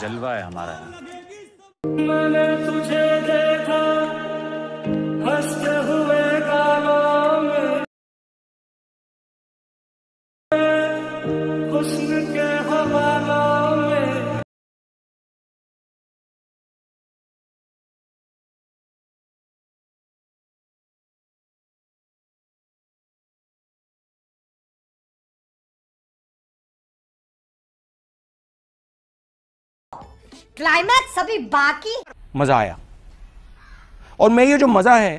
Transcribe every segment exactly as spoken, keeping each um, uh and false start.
जलवा है हमारा। मैंने तुझे देखा हंसते हुए गालों में, हुस्न के हवालों में, क्लाइमैक्स अभी बाकी। मजा आया और मैं ये जो मजा है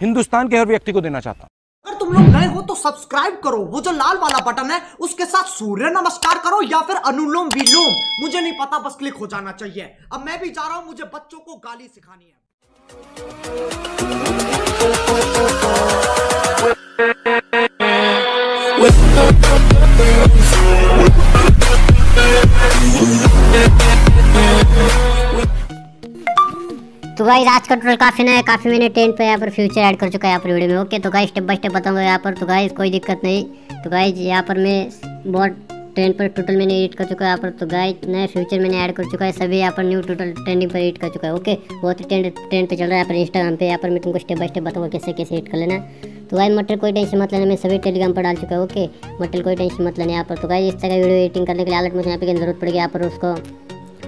हिंदुस्तान के हर व्यक्ति को देना चाहता हूं। अगर तुम लोग नए हो तो सब्सक्राइब करो, वो जो लाल वाला बटन है उसके साथ सूर्य नमस्कार करो या फिर अनुलोम विलोम, मुझे नहीं पता, बस क्लिक हो जाना चाहिए। अब मैं भी जा रहा हूं, मुझे बच्चों को गाली सिखानी है। तो गाइस आज का टोटल काफ़ी ना है, काफ़ी मैंने टेन पे यहाँ पर फ्यूचर ऐड कर चुका है यहाँ पर वीडियो में। ओके तो गाइस स्टेप बाय स्टेप बताऊंगा यहाँ पर, तो गाइस कोई दिक्कत नहीं। तो गाइस यहाँ पर मैं बहुत टेन पर टोटल मैंने एडिट कर चुका है यहाँ पर। तो गाइस नए फ्यूचर मैंने ऐड कर चुका है, सभी यहाँ पर न्यू टोटल ट्रेंडिंग पर एडिट कर चुका है। ओके बहुत ही ट्रेंड ट्रेंड पर चल रहा है यहाँ पर इंस्टाग्राम पे। यहाँ पर मैं तुमको स्टेप बाय स्टेप बताऊँगा कैसे कैसे एडिट कर लेना। तो गाइस मटेरियल कोई टेंशन मत लेना, मैं सभी टेलीग्राम पर डाल चुका है। ओके मटेरियल कोई टेंशन मत लेना यहाँ पर। तो गाइस इस तरह वीडियो एडिटिंग करने के लिए अलर्ट मोशन यहाँ पर जरूरत पड़ेगी। यहाँ पर उसको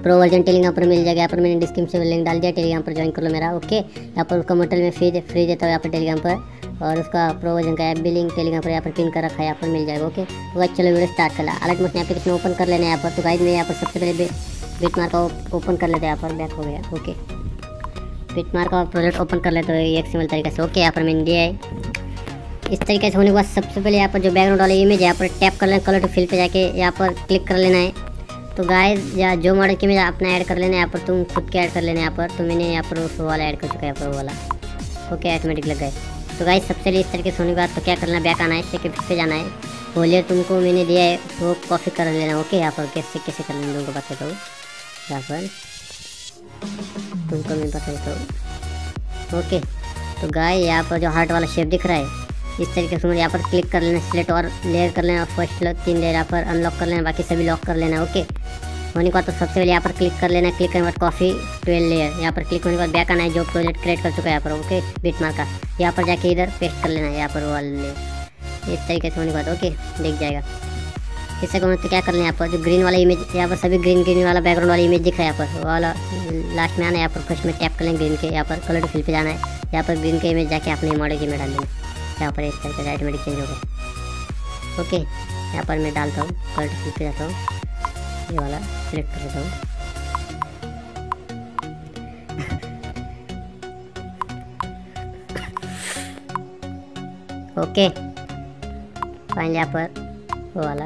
प्रो वर्जन टेलीग्राम पर मिल जाएगा। यहाँ पर मैंने डिस्क्रिप्शन में लिंक डाल दिया, टेलीग्राम पर ज्वाइन कर लो मेरा। ओके यहाँ पर उसका मटेरियल में फ्री फ्री देता हूँ यहाँ पर टेलीग्राम पर, और उसका प्रो वर्जन का ऐप भी लिंक टेलीग्राम पर यहाँ पर पिन कर रखा है, यहाँ पर मिल जाएगा। ओके तो गाइस चलो वीडियो स्टार्ट कर ला। अलर्ट मोशन एप्लीकेशन ओपन कर लेना है यहाँ पर। तो गाइस मैं यहाँ पर सबसे पहले बिटमार्क का ओपन कर लेते हैं। यहाँ पर बैक हो गया। ओके बिटमार्क का प्रोजेक्ट ओपन कर लेते हैं एक्सएमएल तरीके से। ओके यहाँ पर मैंने दिया है इस तरीके से। होने के बाद सबसे पहले यहाँ पर जो बैकग्राउंड वाला इमेज है यहाँ पर टैप कर लेना, कलर टू फिल पर जाके यहाँ पर क्लिक कर लेना है। तो गाइस या जो मॉडल के मेरा अपना ऐड कर लेना है यहाँ पर, तुम खुद के ऐड कर लेना यहाँ पर। तो मैंने यहाँ पर वो वाला ऐड कर चुका है यहाँ पर वो वाला। ओके ऑटोमेटिक लग गए। तो गाइस सबसे पहले इस तरीके से होने के बाद तो क्या करना है, बैक आना है, सेकंड पे जाना है, होलियर तुमको मैंने दिया है वो कॉपी कर लेना। ओके यहाँ पर कैसे कैसे कर लेना तुमको बताता हूँ, यहाँ पर तुमको मैं बता देता हूँ। ओके तो गाइस यहाँ पर जो हार्ट वाला शेप दिख रहा है इस तरीके से यहाँ पर क्लिक कर लेना, सिलेक्ट और लेयर कर लेना, फर्स्ट तीन लेयर यहाँ पर अनलॉक कर लेना, बाकी सभी लॉक कर लेना। ओके होने के बाद तो सबसे पहले यहाँ पर क्लिक कर लेना, क्लिक करने के बाद कॉफी ट्वेल्व लेयर यहाँ पर क्लिक होने के बाद बैक आना है जो प्रोजेक्ट क्रिएट कर चुका है यहाँ पर। ओके बिटमार्क का यहाँ पर जाके इधर पेस्ट कर लेना है यहाँ पर वो लेयर, इस तरीके से होने के बाद ओके दिख जाएगा। इससे कौन तो क्या कर लेना यहाँ पर जो ग्रीन वाला इमेज यहाँ पर सभी ग्रीन ग्रीन वाला बैकग्राउंड वाला इमेज दिख रहा है यहाँ पर वाला, लास्ट में आना है यहाँ पर, फर्स्ट में टैप कर लेंगे ग्रीन के, यहाँ पर कलर फिल पर जाना है, यहाँ पर ग्रीन के इमेज जाके अपने मॉडल की में डाल देना। यहाँ पर इस तरह से ऑटोमेटिक चेंज होगा। ओके यहाँ पर मैं डालता हूँ, कलर फिल पे जाता हूँ, ये वाला सिलेक्ट कर देता हूँ। ओके फाइनली यहाँ पर वो वाला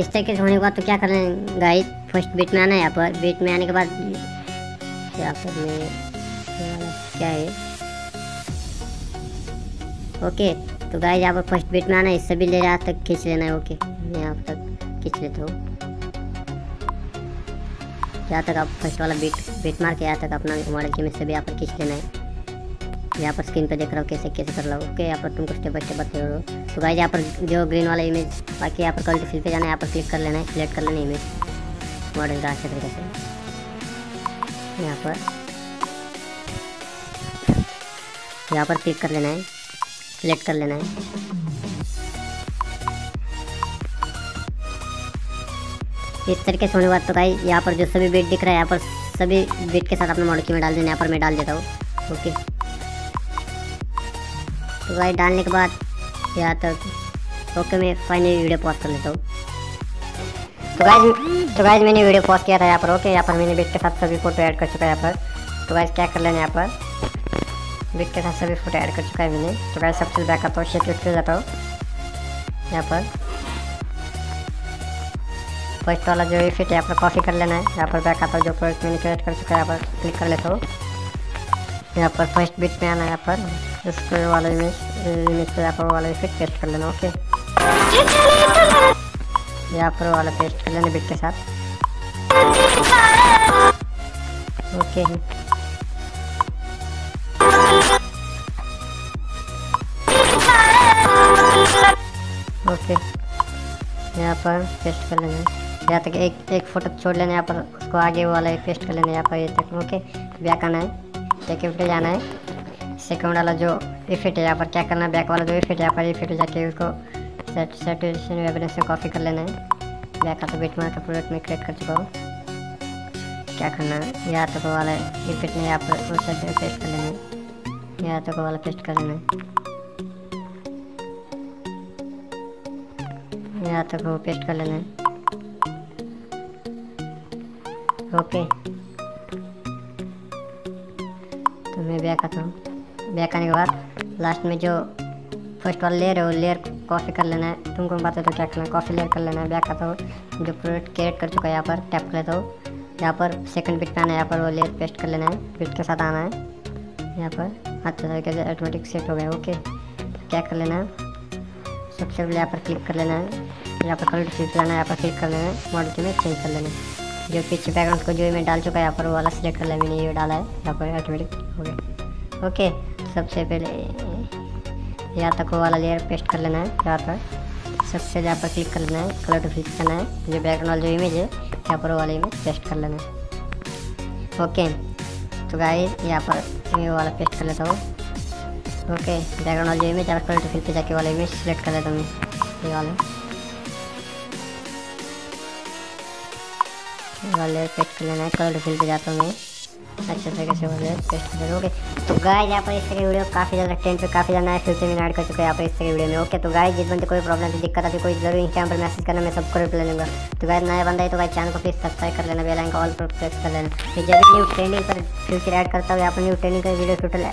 इस तरीके से होने के बाद तो क्या कर रहे हैं गाइस, फर्स्ट बीट में आना है यहाँ पर। बीट में आने के बाद यहाँ पर मैं ये वाला क्या है। ओके तो गाइस यहाँ पर फर्स्ट बीट में आना है, सभी लेयर यहाँ तक खींच लेना है। ओके मैं यहाँ तक खींच लेता हूँ, यहाँ तक आप फर्स्ट वाला बीट बीट मार के यहाँ तक अपना मॉडल के में सभी यहाँ पर खींच लेना है। यहाँ पर स्क्रीन पे देख रहा हूँ कैसे कैसे कर रहा हूँ। ओके यहाँ पर तुमको स्टेप बाई स्टेप बता रहा हूँ। तो गाइस यहाँ पर जो ग्रीन वाला इमेज बाकी यहाँ पर कलर फिल पे जाना है, यहाँ पर क्लिक कर लेना है, सिलेक्ट कर लेना है इमेज मॉडल का अच्छे तरीके से, यहाँ पर यहाँ पर क्लिक कर लेना है, सिलेक्ट कर लेना है। इस तरीके से होने के बाद तो गाइस यहाँ पर जो सभी बीट दिख रहा है यहाँ पर सभी बीट के साथ अपने मॉडल की में डाल देना। यहाँ पर मैं डाल देता हूँ। ओके तो गाइस डालने के बाद यहाँ तक ओके मैं फाइनली वीडियो पॉज कर लेता हूँ। तो गाइस तो गाइस मैंने वीडियो पॉज किया था यहाँ पर। ओके यहाँ पर मैंने बीट के साथ सभी फोटो ऐड कर चुका है यहाँ पर। तो गाइस क्या कर लेना यहाँ पर बीट के साथ सभी फोटो ऐड कर चुका है मैंने। तो गाइस सबसे बैक आता हूँ, सेकंड पे जाता हूँ, यहाँ पर फर्स्ट वाला जो इफेक्ट है यहाँ पर कॉपी कर लेना है। यहाँ पर बैक आता हूँ, जो प्रोजेक्ट मैंने क्रिएट कर चुका है यहाँ पर क्लिक कर लेता हूँ। यहाँ पर फर्स्ट बीट में आना है, यहाँ पर उसको वाला इमेज इमेज पर यहाँ पर वाला इफेक्ट पेस्ट कर लेना। ओके यहाँ पर वाला पेस्ट कर लेना बीट के साथ। ओके ओके यहाँ पर पेस्ट कर लेंगे। यहाँ तक एक एक फोटो छोड़ लेना है यहाँ पर, उसको आगे वाला पेस्ट कर लेना है यहाँ पर। ये तक ओके बैक आना है, सेकंड पे जाना है, सेकंड वाला जो इफेक्ट है यहाँ पर क्या करना है, बैक वाला जो इफेक्ट है यहाँ पर इफेक्ट जाके उसको सेट सेटेशन वेबनेस में कॉपी कर लेना है। बैक आता बीट मार्क प्रोडक्ट में क्रिएट कर चुका हूँ, क्या करना है यहाँ तक वाला इफेक्ट में यहाँ पर उस साइड में पेस्ट कर लेना है, यहाँ तक वाला पेस्ट कर लेना है, यहाँ तक वो पेस्ट कर लेना है। ओके तो मैं बैक आता हूँ, बैक आने के बाद लास्ट में जो फर्स्ट वाला लेयर है वो लेयर कॉपी कर लेना है। तुमको बता दो क्या करना है, कॉपी लेयर कर लेना है। बैक आता हूँ, जो प्रोडक्ट क्रिएट कर चुका है यहाँ पर टैप कर लेता हूँ, यहाँ पर सेकंड बिट पे आना है, यहाँ पर वो लेयर पेस्ट कर लेना है, बिट के साथ आना है यहाँ पर। अच्छा तरीके से ऑटोमेटिक सेट हो गया। ओके क्या कर लेना है, सबसे पहले यहाँ पर क्लिक कर लेना है, यहाँ पर कलर चेंज करना है, यहाँ पर क्लिक कर लेना है, मॉडल में चेंज कर लेना है। जो पीछे बैकग्राउंड को जो मैं डाल चुका है यहाँ पर वो वाला सिलेक्ट कर लिया मैंने, ये डाला है यहाँ पर ऑटोमेटिक हो गया। ओके सबसे पहले यहाँ तक वो वाला लेयर पेस्ट कर लेना है, यहाँ पर सबसे यहाँ पर क्लिक कर लेना है, कलर टू फिक्स करना है, जो बैकग्राउंड वाला जो इमेज है यहाँ पर वो वाला इमेज पेस्ट कर लेना है। ओके तो गाइस यहाँ पर ये वाला पेस्ट कर लेता हूँ। ओके बैकग्राउंड वाला जो इमेज यहाँ पर कलर टू फिक्स पे जाके वाला इमेज सिलेक्ट कर लेता हूँ मैं, ये वाला वाले पेस्ट कर लेना है। कलर फिल पे जाता हूँ मैं, अच्छे तरीके से वाले पेस्ट कर देना। ओके तो गाइस यहाँ पर इस तरह की वीडियो काफ़ी ज़्यादा ट्रेंड पे काफ़ी ज़्यादा है, फिर से मैंने ऐड कर चुका है यहाँ पर इस तरह की वीडियो में। ओके तो गाइस जिस बंदे कोई प्रॉब्लम की दिक्कत आती है कोई जरूर इंस्टाग्राम पर मैसेज करना, मैं सबको रिप्लाई लूँगा। तो गाइस नया बंदा है तो गाइस चैनल को प्लीज सब्सक्राइब कर लेना, बेल आइकन ऑल पर प्रेस कर लेना। फिर जब न्यू ट्रेंडिंग पर फ्यूचर ऐड करता हूँ यहाँ पर, न्यू ट्रेंडिंग का वीडियो टोटल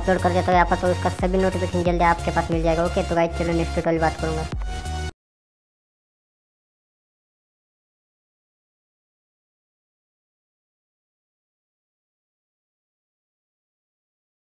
अपलोड कर देता हूँ यहाँ पर, तो उसका सभी नोटिफिकेशन जल्दी आपके पास मिल जाएगा। ओके तो गाइस चलो नेक्स्ट टोटल बात करूँगा।